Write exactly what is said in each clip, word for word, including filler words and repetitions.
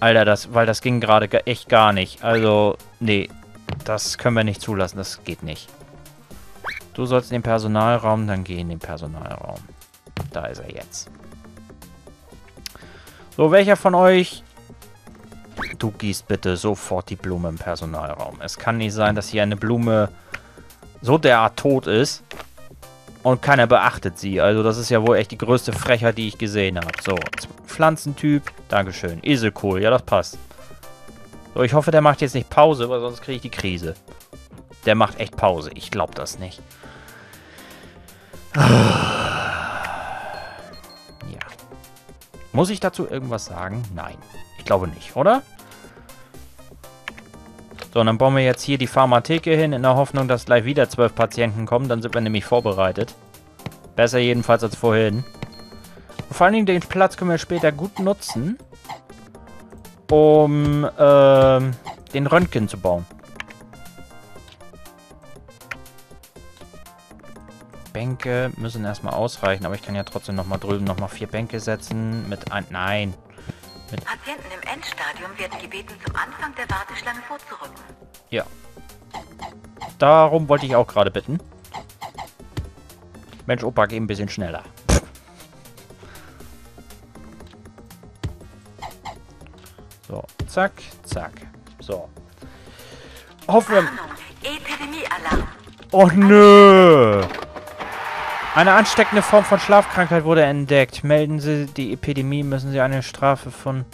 Alter, das, weil das ging gerade echt gar nicht. Also, nee, das können wir nicht zulassen. Das geht nicht. Du sollst in den Personalraum, dann geh in den Personalraum. Da ist er jetzt. So, welcher von euch... Du gießt bitte sofort die Blume im Personalraum. Es kann nicht sein, dass hier eine Blume so derart tot ist und keiner beachtet sie. Also das ist ja wohl echt die größte Frechheit, die ich gesehen habe. So, Pflanzentyp. Dankeschön. Eselkohl. Ja, das passt. So, ich hoffe, der macht jetzt nicht Pause, weil sonst kriege ich die Krise. Der macht echt Pause. Ich glaube das nicht. Ja. Muss ich dazu irgendwas sagen? Nein. Ich glaube nicht, oder? So, und dann bauen wir jetzt hier die Pharmatheke hin, in der Hoffnung, dass gleich wieder zwölf Patienten kommen. Dann sind wir nämlich vorbereitet. Besser jedenfalls als vorhin. Und vor allen Dingen den Platz können wir später gut nutzen, um äh, den Röntgen zu bauen. Bänke müssen erstmal ausreichen, aber ich kann ja trotzdem nochmal drüben nochmal vier Bänke setzen. Mit ein... Nein. Patienten im Endstadium werden gebeten, zum Anfang der Warteschlange vorzurücken. Ja. Darum wollte ich auch gerade bitten. Mensch, Opa, geh ein bisschen schneller. So, zack, zack. So. Hoffen wir... Epidemie-Alarm. Oh, nö. Eine ansteckende Form von Schlafkrankheit wurde entdeckt. Melden Sie die Epidemie, müssen Sie eine Strafe von...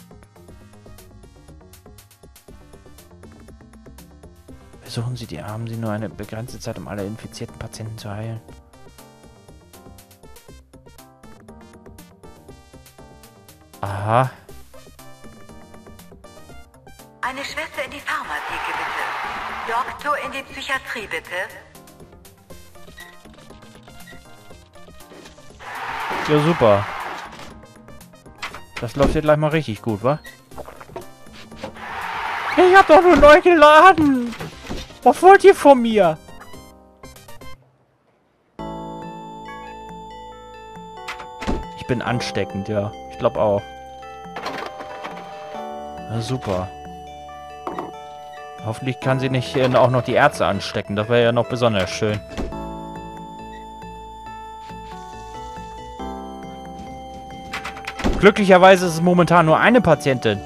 Versuchen Sie die, haben Sie nur eine begrenzte Zeit, um alle infizierten Patienten zu heilen. Aha. Eine Schwester in die Pharmatheke, bitte. Doktor in die Psychiatrie, bitte. Ja, super. Das läuft hier gleich mal richtig gut, wa? Ich hab doch nur neu geladen. Was wollt ihr von mir? Ich bin ansteckend, ja. Ich glaube auch. Ja, super. Hoffentlich kann sie nicht äh, auch noch die Ärzte anstecken. Das wäre ja noch besonders schön. Glücklicherweise ist es momentan nur eine Patientin.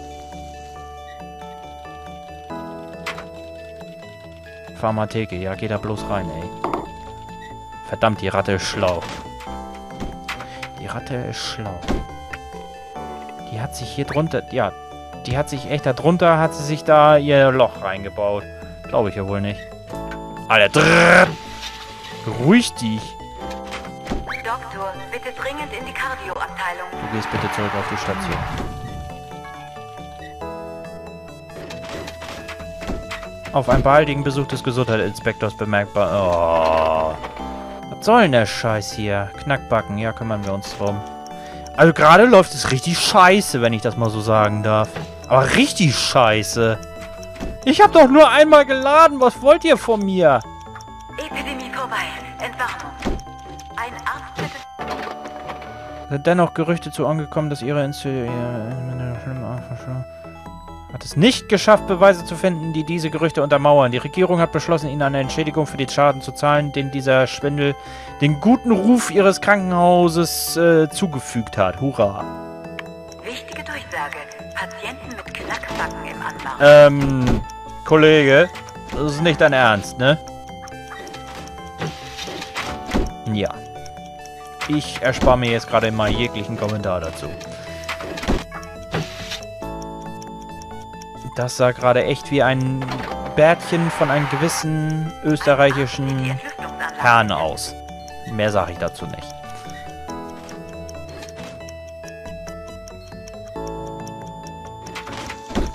Pharmatheke, ja, geh da bloß rein, ey. Verdammt, die Ratte ist schlau. Die Ratte ist schlau. Die hat sich hier drunter, ja, die hat sich echt da drunter, hat sie sich da ihr Loch reingebaut. Glaube ich ja wohl nicht. Alter, drrrr. Beruhig dich. Doktor, bitte dringend in die Kardioabteilung. Du gehst bitte zurück auf die Station. Auf einen baldigen Besuch des Gesundheitsinspektors bemerkbar... Oh. Was soll denn der Scheiß hier? Knackbacken, ja, kümmern wir uns drum. Also gerade läuft es richtig scheiße, wenn ich das mal so sagen darf. Aber richtig scheiße. Ich habe doch nur einmal geladen, was wollt ihr von mir? Epidemie vorbei, Entwarnung. Ein Arzt. Sind dennoch Gerüchte zu Ohren gekommen, dass ihre Institution... Hat es nicht geschafft, Beweise zu finden, die diese Gerüchte untermauern. Die Regierung hat beschlossen, ihnen eine Entschädigung für den Schaden zu zahlen, den dieser Schwindel den guten Ruf ihres Krankenhauses äh, zugefügt hat. Hurra! Wichtige Durchsage. Patienten mit Knackbacken im Anmarsch. Ähm, Kollege, das ist nicht dein Ernst, ne? Ja. Ich erspare mir jetzt gerade mal jeglichen Kommentar dazu. Das sah gerade echt wie ein Bärtchen von einem gewissen österreichischen Herrn aus. Mehr sage ich dazu nicht.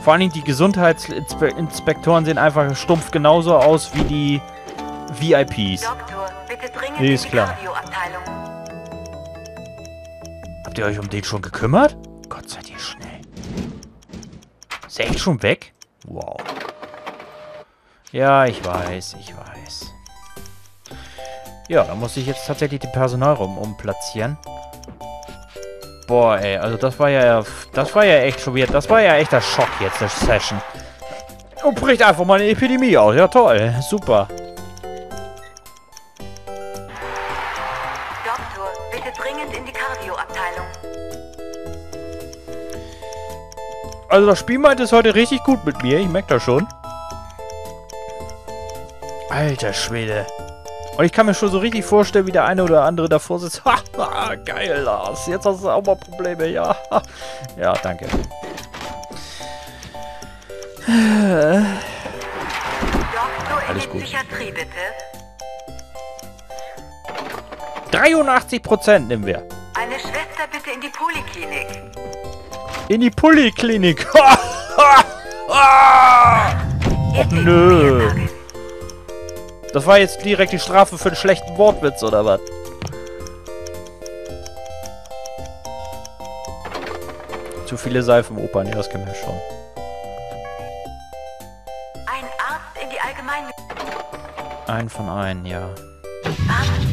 Vor allen Dingen die Gesundheitsinspektoren sehen einfach stumpf genauso aus wie die V I Ps. Doktor, bitte dringend in die Kardioabteilung. Habt ihr euch um den schon gekümmert? Gott seid ihr schnell. Ist er echt schon weg? Wow. Ja, ich weiß, ich weiß. Ja, da muss ich jetzt tatsächlich den Personalraum umplatzieren. Boah, ey, also das war ja, das war ja echt schon wieder, das war ja echt der Schock jetzt, der Session. Und bricht einfach mal eine Epidemie aus, ja toll, super. Doktor, bitte dringend in die Cardio-Abteilung. Also das Spiel meint es heute richtig gut mit mir, ich merke das schon. Alter Schwede. Und ich kann mir schon so richtig vorstellen, wie der eine oder andere davor sitzt. Haha, geil, Lars. Jetzt hast du auch mal Probleme, ja. Ja, danke. Alles gut. dreiundachtzig Prozent nehmen wir. Eine Schwester bitte in die Poliklinik. In die Poliklinik. Oh, nö. Das war jetzt direkt die Strafe für einen schlechten Wortwitz, oder was? Zu viele Seifenopern, ja, das kennen wir schon. Ein Arzt in die allgemeine... Ein von einen, ja.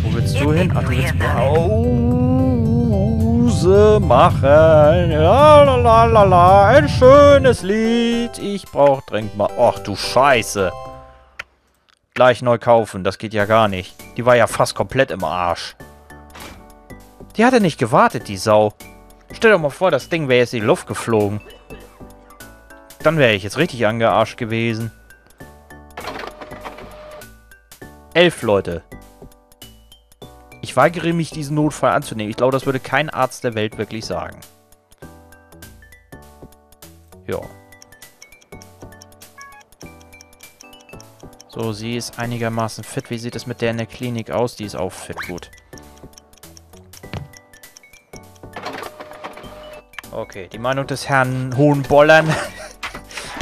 Wo willst du hin? Ach, du willst Pause machen. Ja, la, la, la, la. Ein schönes Lied. Ich brauch dringend mal... Ach, du Scheiße. Gleich neu kaufen, das geht ja gar nicht. Die war ja fast komplett im Arsch. Die hatte nicht gewartet, die Sau. Stell dir mal vor, das Ding wäre jetzt in die Luft geflogen. Dann wäre ich jetzt richtig angearscht gewesen. Elf Leute. Ich weigere mich, diesen Notfall anzunehmen. Ich glaube, das würde kein Arzt der Welt wirklich sagen. Ja. So, sie ist einigermaßen fit. Wie sieht es mit der in der Klinik aus? Die ist auch fit. Gut. Okay, die Meinung des Herrn Hohenbollern.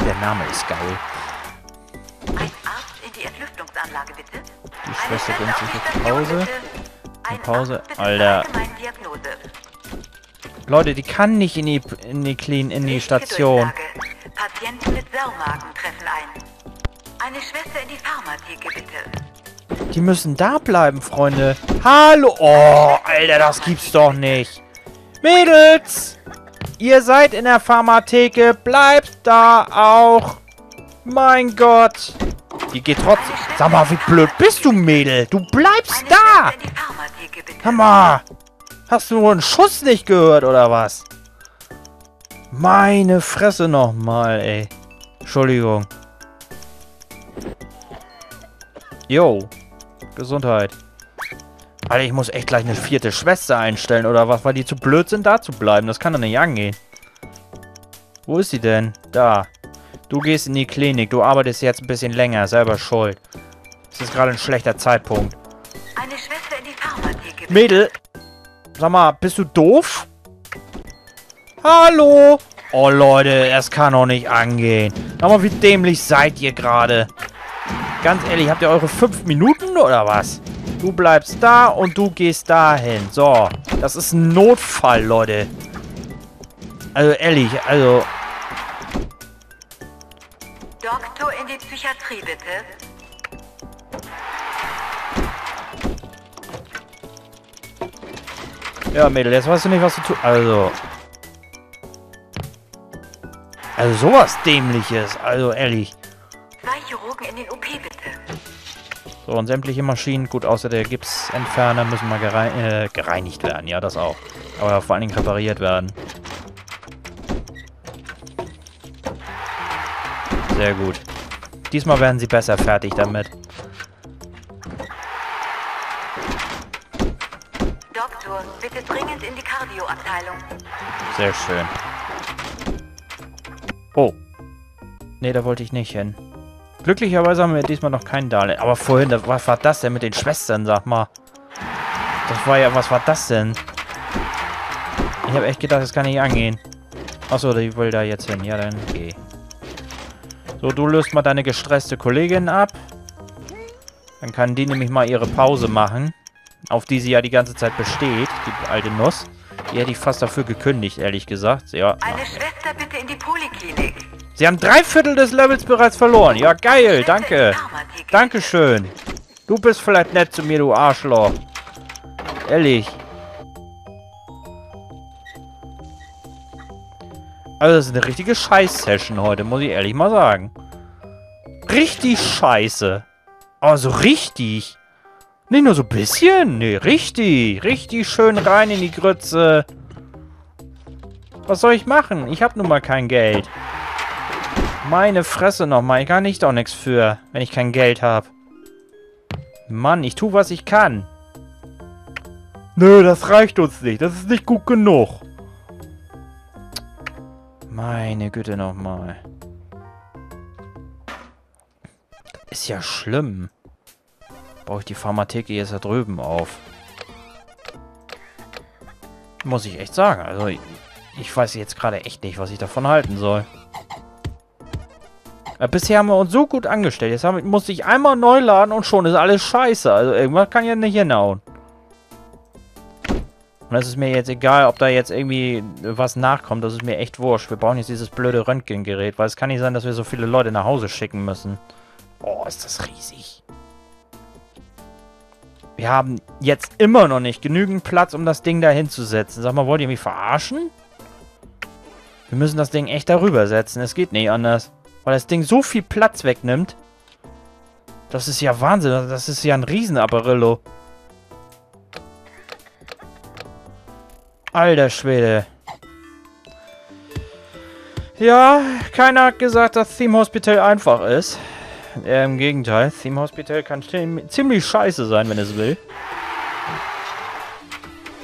Der Name ist geil. Ein Arzt in die Entlüftungsanlage, bitte. Die Schwester gönnt sich jetzt Pause. Eine Pause. Alter. Leute, die kann nicht in die, in die Klinik, in die Station. Patienten mit Saumagen treffen ein. Eine Schwester in die Pharmatheke, bitte. Die müssen da bleiben, Freunde. Hallo. Oh, Alter, das gibt's doch nicht. Mädels, ihr seid in der Pharmatheke. Bleibt da auch. Mein Gott. Die geht trotzdem. Sag mal, wie blöd bist du, Mädel? Du bleibst da. Sag mal. Hast du nur einen Schuss nicht gehört, oder was? Meine Fresse nochmal, ey. Entschuldigung. Yo, Gesundheit. Alter, ich muss echt gleich eine vierte Schwester einstellen, oder was? Weil die zu blöd sind, da zu bleiben. Das kann doch nicht angehen. Wo ist sie denn? Da. Du gehst in die Klinik. Du arbeitest jetzt ein bisschen länger. Selber schuld. Das ist gerade ein schlechter Zeitpunkt. Eine Schwester in die Pharmatheke. Mädel, sag mal, bist du doof? Hallo? Oh, Leute, das kann doch nicht angehen. Sag mal, wie dämlich seid ihr gerade? Ganz ehrlich, habt ihr eure fünf Minuten oder was? Du bleibst da und du gehst dahin. So, das ist ein Notfall, Leute. Also ehrlich, also... Doktor in die Psychiatrie, bitte. Ja, Mädel, jetzt weißt du nicht, was du tust. Also... Also sowas Dämliches, also ehrlich. Zwei Chirurgen in den O P, bitte. So, und sämtliche Maschinen, gut, außer der Gipsentferner, müssen mal gerei äh, gereinigt werden. Ja, das auch. Aber vor allen Dingen repariert werden. Sehr gut. Diesmal werden sie besser fertig damit. Doktor, bitte dringend in die Cardio-Abteilung. Sehr schön. Oh. Nee, da wollte ich nicht hin. Glücklicherweise haben wir diesmal noch keinen Darlehen. Aber vorhin, was war das denn mit den Schwestern, sag mal? Das war ja, was war das denn? Ich habe echt gedacht, das kann nicht angehen. Achso, die will da jetzt hin. Ja, dann geh. So, du löst mal deine gestresste Kollegin ab. Dann kann die nämlich mal ihre Pause machen. Auf die sie ja die ganze Zeit besteht, die alte Nuss. Die hätte ich fast dafür gekündigt, ehrlich gesagt. Ja. Eine Schwester bitte in die Poliklinik. Sie haben drei Viertel des Levels bereits verloren. Ja, geil. Danke. Dankeschön. Du bist vielleicht nett zu mir, du Arschloch. Ehrlich. Also das ist eine richtige Scheiß-Session heute, muss ich ehrlich mal sagen. Richtig scheiße. Aber so richtig. Nicht nur so ein bisschen. Nee, richtig. Richtig schön rein in die Grütze. Was soll ich machen? Ich habe nun mal kein Geld. Meine Fresse nochmal. Ich kann auch nichts für, wenn ich kein Geld habe. Mann, ich tue, was ich kann. Nö, das reicht uns nicht. Das ist nicht gut genug. Meine Güte nochmal. Das ist ja schlimm. Brauche ich die Pharmatheke jetzt da drüben auf. Muss ich echt sagen. Also, ich, ich weiß jetzt gerade echt nicht, was ich davon halten soll. Ja, bisher haben wir uns so gut angestellt. Jetzt haben, musste ich einmal neu laden und schon ist alles scheiße. Also, irgendwas kann ja nicht hinhauen. Und das ist mir jetzt egal, ob da jetzt irgendwie was nachkommt. Das ist mir echt wurscht. Wir brauchen jetzt dieses blöde Röntgengerät, weil es kann nicht sein, dass wir so viele Leute nach Hause schicken müssen. Oh, ist das riesig. Wir haben jetzt immer noch nicht genügend Platz, um das Ding da hinzusetzen. Sag mal, wollt ihr mich verarschen? Wir müssen das Ding echt darüber setzen. Es geht nicht anders. Weil das Ding so viel Platz wegnimmt. Das ist ja Wahnsinn. Das ist ja ein Riesenapparillo. Alter Schwede. Ja, keiner hat gesagt, dass Theme Hospital einfach ist. Äh, im Gegenteil. Theme Hospital kann ziemlich scheiße sein, wenn es will.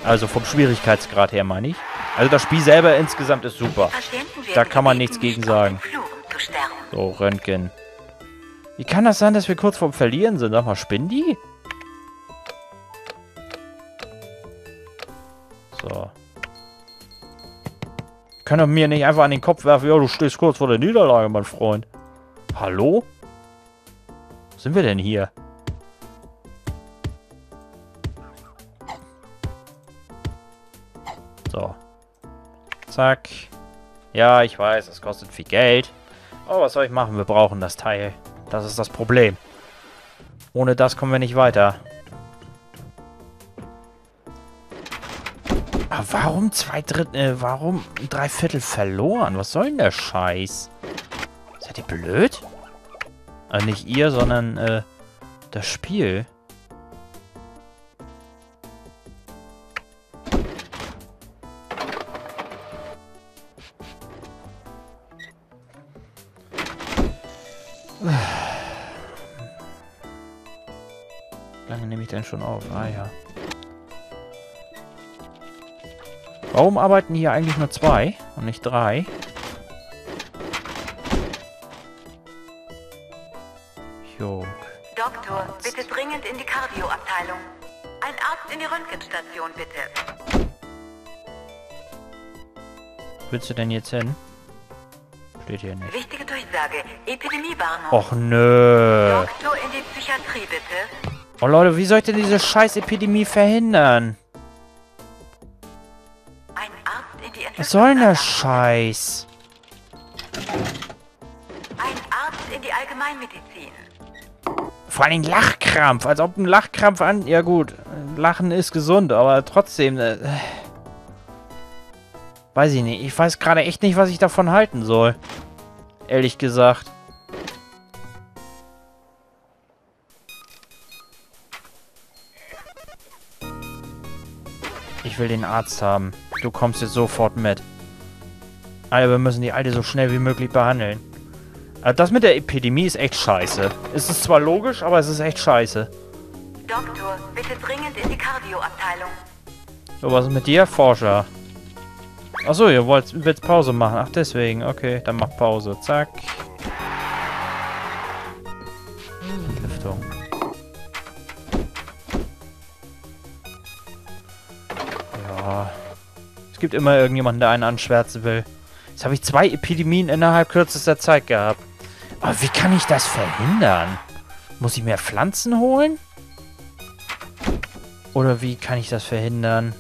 Also vom Schwierigkeitsgrad her, meine ich. Also das Spiel selber insgesamt ist super. Da kann man nichts gegen sagen. So, Röntgen. Wie kann das sein, dass wir kurz vorm Verlieren sind? Sag mal, spinnen die? So. Kann doch mir nicht einfach an den Kopf werfen, ja, du stehst kurz vor der Niederlage, mein Freund. Hallo? Wo sind wir denn hier? So. Zack. Ja, ich weiß, das kostet viel Geld. Aber was soll ich machen? Wir brauchen das Teil. Das ist das Problem. Ohne das kommen wir nicht weiter. Aber warum zwei Drittel, äh, warum drei Viertel verloren? Was soll denn der Scheiß? Seid ihr blöd? Also nicht ihr, sondern äh, das Spiel. Wie lange nehme ich denn schon auf? Ah ja. Warum arbeiten hier eigentlich nur zwei und nicht drei? Jo. Doktor, Arzt. Bitte dringend in die Kardioabteilung. Ein Arzt in die Röntgenstation, bitte. Willst du denn jetzt hin? Steht hier nicht. Wichtige Durchsage. Epidemiewarnung. Och nö. Doktor in die Psychiatrie, bitte. Oh Leute, wie soll ich denn diese scheiß Epidemie verhindern? Was soll denn der Scheiß? Ein Arzt in die Allgemeinmedizin. Vor allem Lachkrampf. Als ob ein Lachkrampf an... Ja gut, Lachen ist gesund, aber trotzdem... Äh, weiß ich nicht. Ich weiß gerade echt nicht, was ich davon halten soll. Ehrlich gesagt. Ich will den Arzt haben. Du kommst jetzt sofort mit. Alter, wir müssen die Alte so schnell wie möglich behandeln. Also das mit der Epidemie ist echt scheiße. Es ist zwar logisch, aber es ist echt scheiße. Doktor, bitte dringend in die Kardioabteilung. So, was ist mit dir, Forscher? Achso, ihr wollt jetzt Pause machen. Ach, deswegen. Okay, dann mach Pause. Zack. Entlüftung. Ja... gibt immer irgendjemanden, der einen anschwärzen will. Jetzt habe ich zwei Epidemien innerhalb kürzester Zeit gehabt. Aber wie kann ich das verhindern? Muss ich mehr Pflanzen holen? Oder wie kann ich das verhindern?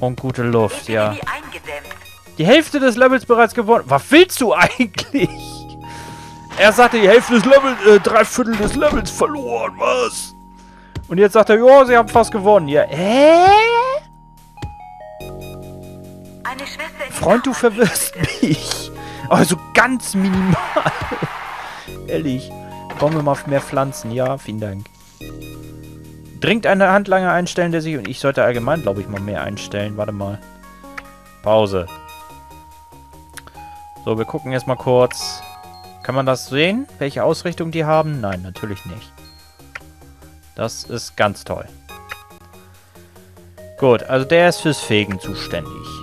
Und gute Luft, ja. Die Hälfte des Levels bereits gewonnen. Was willst du eigentlich? Er sagte, die Hälfte des Levels, äh, drei Viertel des Levels verloren, was? Und jetzt sagt er, ja, sie haben fast gewonnen. Ja, hä? Freund, du verwirrst mich. Also ganz minimal. Ehrlich. Bauen wir mal mehr Pflanzen. Ja, vielen Dank. Dringend eine Handlanger einstellen, der sich... Und ich sollte allgemein, glaube ich, mal mehr einstellen. Warte mal. Pause. So, wir gucken erstmal kurz. Kann man das sehen? Welche Ausrichtung die haben? Nein, natürlich nicht. Das ist ganz toll. Gut, also der ist fürs Fegen zuständig.